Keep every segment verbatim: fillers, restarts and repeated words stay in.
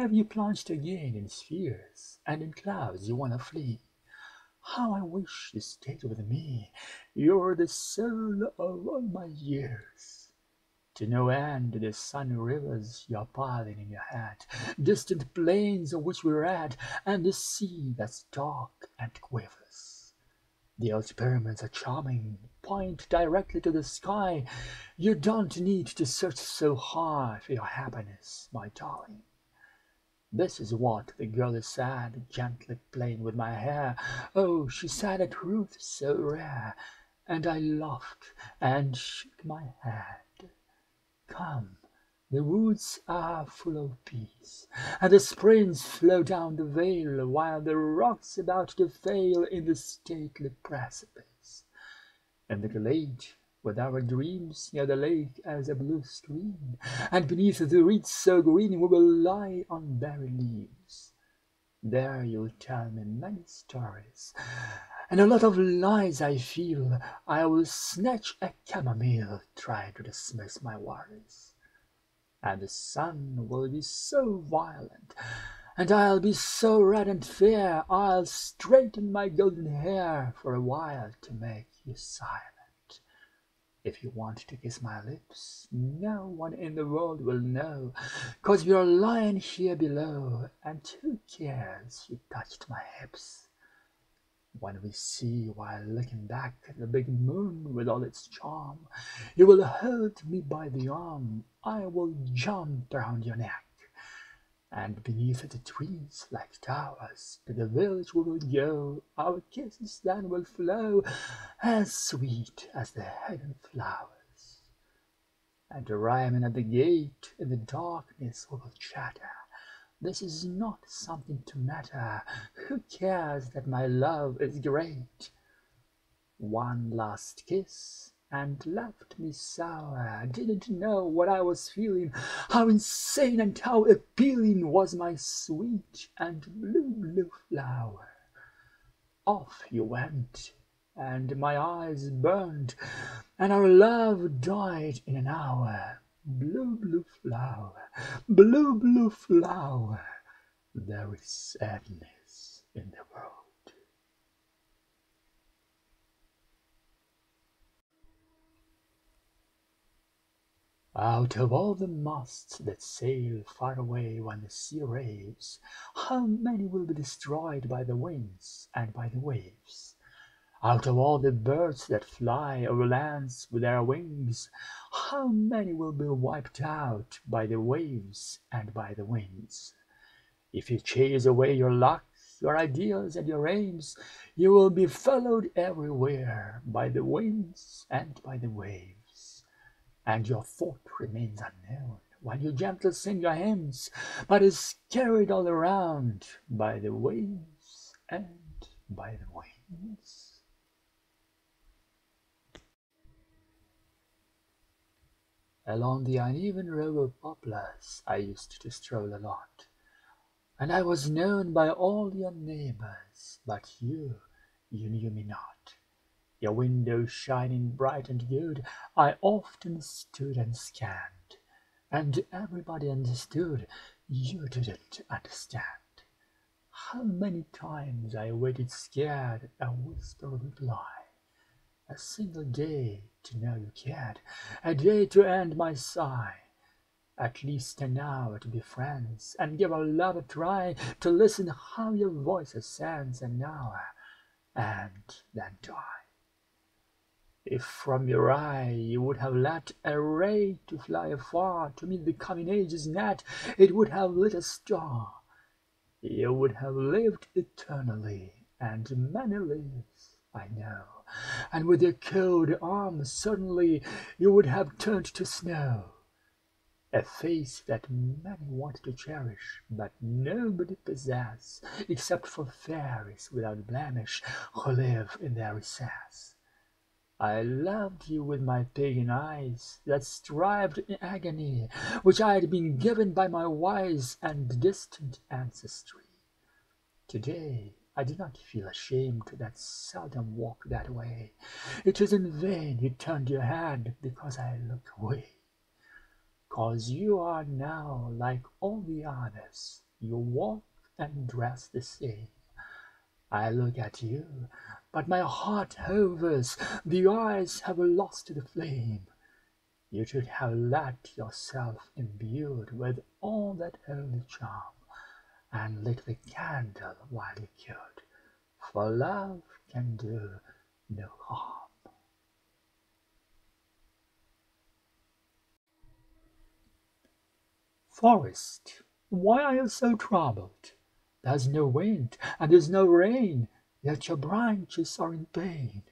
have you plunged again in spheres and in clouds you want to flee? How I wish you stayed with me, you're the soul of all my years. To no end the sunny rivers you are piling in your head, distant plains of which we read, and the sea that's dark and quivers. The old pyramids are charming, point directly to the sky. You don't need to search so high for your happiness, my darling. This is what the girl said, gently playing with my hair. Oh, she said a truth so rare, and I laughed and shook my head. Come, the woods are full of peace, and the springs flow down the vale, while the rock's about to fail in the stately precipice. In the glade, with our dreams near the lake as a blue stream, and beneath the reeds so green we will lie on berry leaves. There you'll tell me many stories, and a lot of lies I feel. I will snatch a chamomile, try to dismiss my worries. And the sun will be so violent, and I'll be so red and fair, I'll straighten my golden hair for a while to make you silent. If you want to kiss my lips, no one in the world will know, 'cause you're lying here below, and who cares you touched my hips? When we see, while looking back, the big moon with all its charm, you will hold me by the arm, I will jump round your neck. And beneath the trees, like towers, to the village we will go, our kisses then will flow, as sweet as the hidden flowers. And arriving at the gate, in the darkness we will chatter, this is not something to matter, who cares that my love is great? One last kiss, and left me sour, didn't know what I was feeling, how insane and how appealing was my sweet and blue, blue flower. Off you went, and my eyes burned, and our love died in an hour. Blue, blue flower, blue, blue flower, there is sadness in the world. Out of all the masts that sail far away when the sea raves, how many will be destroyed by the winds and by the waves? Out of all the birds that fly over lands with their wings, how many will be wiped out by the waves and by the winds? If you chase away your luck, your ideals and your aims, you will be followed everywhere by the winds and by the waves. And your thought remains unknown, while you gently sing your hymns, but is carried all around by the waves and by the winds. Along the uneven row of poplars I used to stroll a lot, and I was known by all your neighbors, but you, you knew me not. Your window shining bright and good, I often stood and scanned, and everybody understood, you didn't understand. How many times I waited scared, a whispered reply, a single day to know you cared, a day to end my sigh, at least an hour to be friends, and give our love a try, to listen how your voice ascends an hour, and then die. If from your eye you would have let a ray to fly afar to meet the coming age's net, it would have lit a star. You would have lived eternally, and many lives, I know, and with your cold arms suddenly you would have turned to snow. A face that many want to cherish, but nobody possess, except for fairies without blemish who live in their recess. I loved you with my pagan eyes that strived in agony, which I had been given by my wise and distant ancestry. Today I do not feel ashamed that seldom walk that way. It is in vain you turned your head because I look away. 'Cause you are now like all the others. You walk and dress the same. I look at you, but my heart hovers, the eyes have lost the flame. You should have let yourself imbued with all that holy charm, and lit the candle while you could, for love can do no harm. Forest, why are you so troubled? There's no wind, and there's no rain, yet your branches are in pain.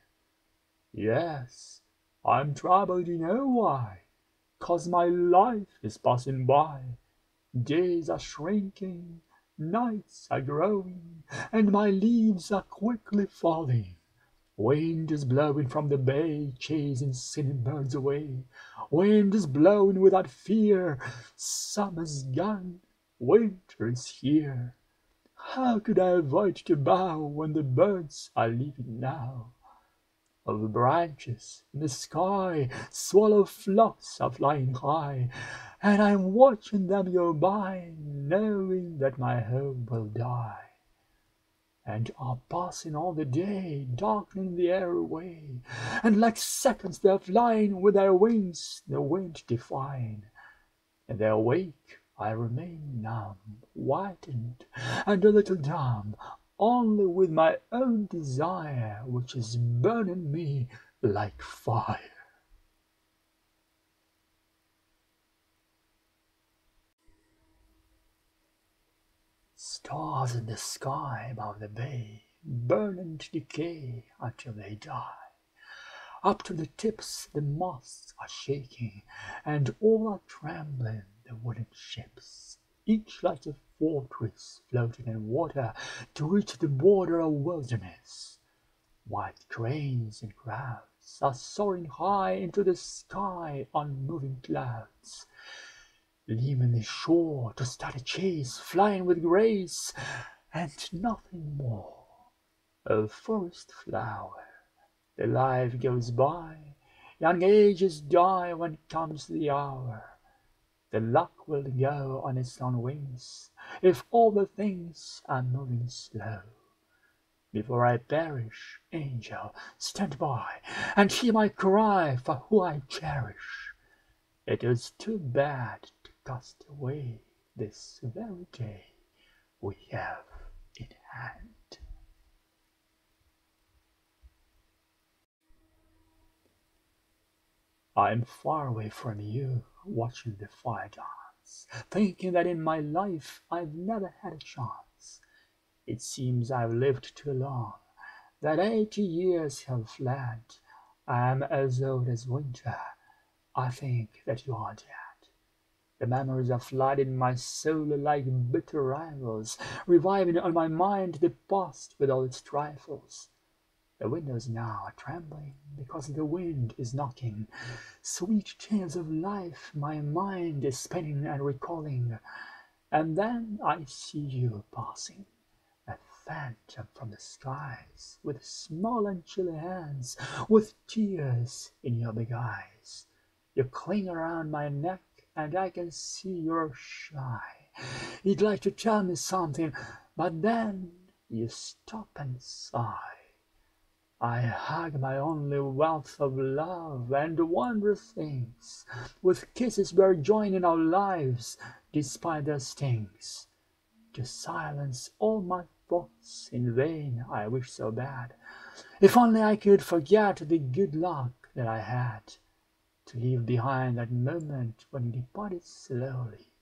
Yes, I'm troubled, you know why, 'cause my life is passing by. Days are shrinking, nights are growing, and my leaves are quickly falling. Wind is blowing from the bay, chasing singing birds away. Wind is blowing without fear. Summer's gone, winter is here. How could I avoid to bow when the birds are leaving now? Over branches in the sky, swallow flocks are flying high, and I'm watching them go by, knowing that my home will die. And are passing all the day, darkening the air away, and like seconds they're flying, with their wings the wind defying. In their wake I remain numb, whitened, and a little dumb, only with my own desire, which is burning me like fire. Stars in the sky above the bay burn and decay until they die. Up to the tips the masts are shaking, and all are trembling the wooden ships, each like a fortress floating in water to reach the border of wilderness. White cranes and crowds are soaring high into the sky on moving clouds, leaving the shore to start a chase, flying with grace, and nothing more. A forest flower, the life goes by, young ages die when comes the hour. The luck will go on its own wings, if all the things are moving slow. Before I perish, angel, stand by, and hear my cry for who I cherish. It is too bad cast away this very day we have in hand. I am far away from you, watching the fire dance, thinking that in my life I've never had a chance. It seems I've lived too long, that eighty years have fled. I am as old as winter. I think that you are dead. The memories are flooding my soul like bitter rivals, reviving on my mind the past with all its trifles. The windows now are trembling because the wind is knocking. Sweet tales of life my mind is spinning and recalling. And then I see you passing, a phantom from the skies, with small and chilly hands, with tears in your big eyes. You cling around my neck, and I can see you're shy. You'd like to tell me something, but then you stop and sigh. I hug my only wealth of love and wondrous things. With kisses we're joining our lives, despite their stings. To silence all my thoughts in vain I wish so bad. If only I could forget the good luck that I had, to leave behind that moment when you departed slowly.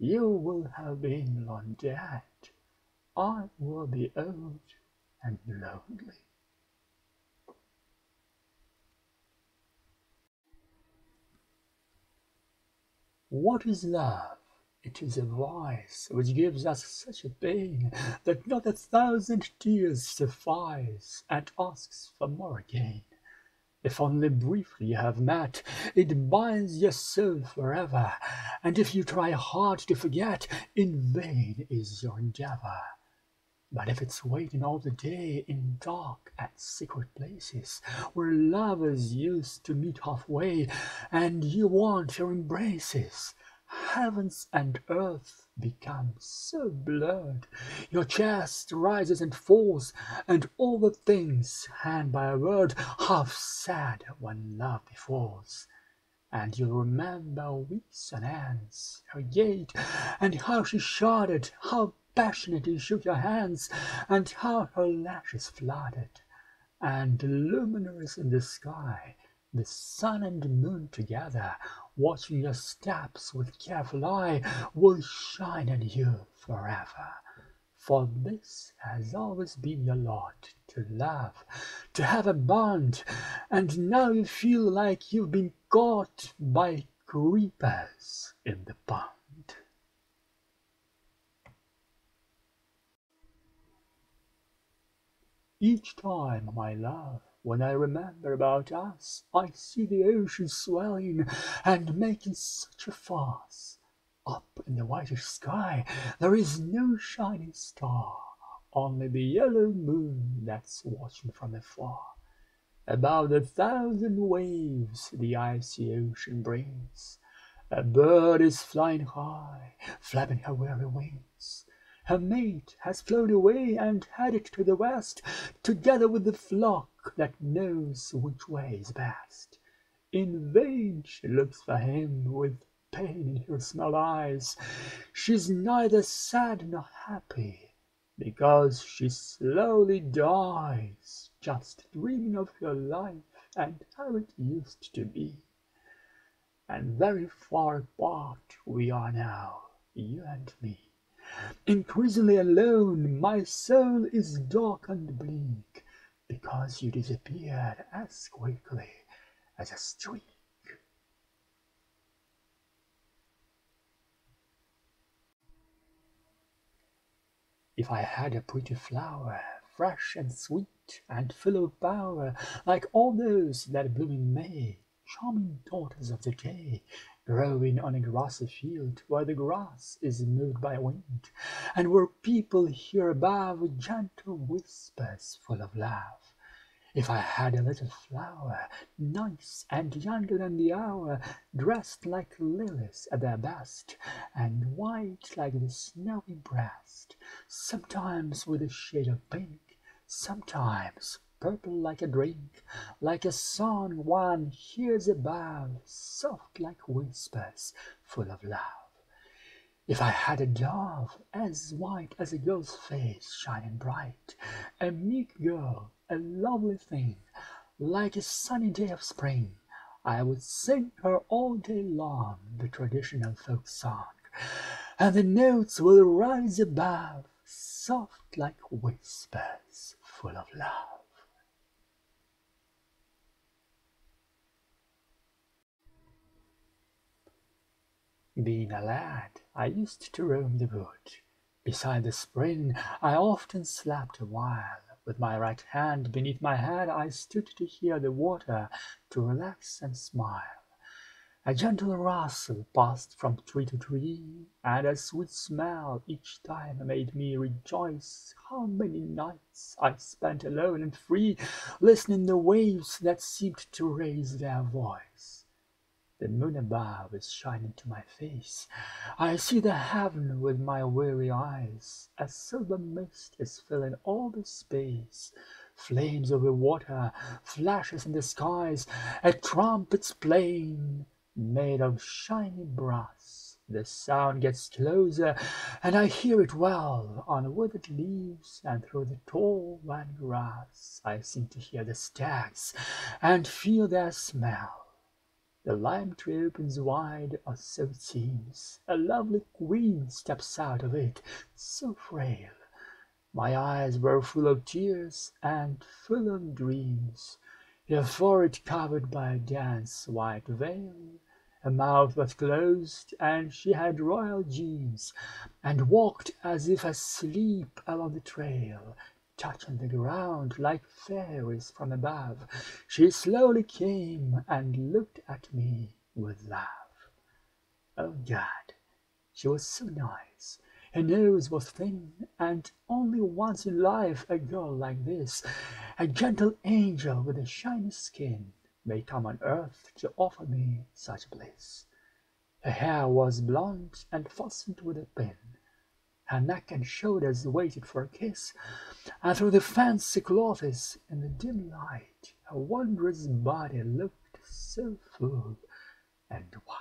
You will have been long dead. I will be old and lonely. What is love? It is a voice which gives us such a pain that not a thousand tears suffice, and asks for more again. If only briefly you have met, it binds your soul forever, and if you try hard to forget, in vain is your endeavour. But if it's waiting all the day in dark at secret places where lovers used to meet halfway, and you want your embraces, heavens and earth become so blurred, your chest rises and falls, and all the things, hand by a word, half said when love befalls. And you'll remember weeks on ends, her gait, and how she shuddered, how passionately shook your hands, and how her lashes flooded, and luminous in the sky, the sun and moon together, watching your steps with careful eye, will shine on you forever. For this has always been your lot, to love, to have a bond, and now you feel like you've been caught by creepers in the pond. Each time, my love, when I remember about us, I see the ocean swelling and making such a fuss. Up in the whitish sky there is no shining star, only the yellow moon that's watching from afar. Above the thousand waves the icy ocean brings, a bird is flying high, flapping her weary wings. Her mate has flown away and headed to the west, together with the flock that knows which way is best. In vain she looks for him with pain in her small eyes. She's neither sad nor happy, because she slowly dies, just dreaming of your life and how it used to be. And very far apart we are now, you and me. Increasingly alone, my soul is dark and bleak, because you disappeared as quickly as a streak. If I had a pretty flower, fresh and sweet, and full of power, like all those that bloom in May, charming daughters of the day, growing on a grassy field where the grass is moved by wind, and where people hear above gentle whispers full of love. If I had a little flower, nice and younger than the hour, dressed like lilies at their best, and white like the snowy breast, sometimes with a shade of pink, sometimes purple like a drink, like a song one hears above, soft like whispers, full of love. If I had a dove, as white as a girl's face, shining bright, a meek girl, a lovely thing, like a sunny day of spring, I would sing her all day long the traditional folk song, and the notes will rise above, soft like whispers, full of love. Being a lad, I used to roam the wood. Beside the spring, I often slept a while. With my right hand beneath my head, I stood to hear the water, to relax and smile. A gentle rustle passed from tree to tree, and a sweet smell each time made me rejoice. How many nights I spent alone and free, listening the waves that seemed to raise their voice. The moon above is shining to my face. I see the heaven with my weary eyes. A silver mist is filling all the space. Flames over water, flashes in the skies, a trumpet's playing, made of shiny brass. The sound gets closer, and I hear it well on withered leaves and through the tall wet grass. I seem to hear the stags and feel their smell. The lime tree opens wide, or so it seems. A lovely queen steps out of it, so frail. My eyes were full of tears and full of dreams. Her forehead covered by a dense white veil, her mouth was closed, and she had royal jeans, and walked as if asleep along the trail, touching the ground like fairies from above. She slowly came and looked at me with love. Oh God, she was so nice. Her nose was thin, and only once in life a girl like this, a gentle angel with a shiny skin, may come on earth to offer me such bliss. Her hair was blonde and fastened with a pin. Her neck and shoulders waited for a kiss, and through the fancy clothes in the dim light, her wondrous body looked so full and white.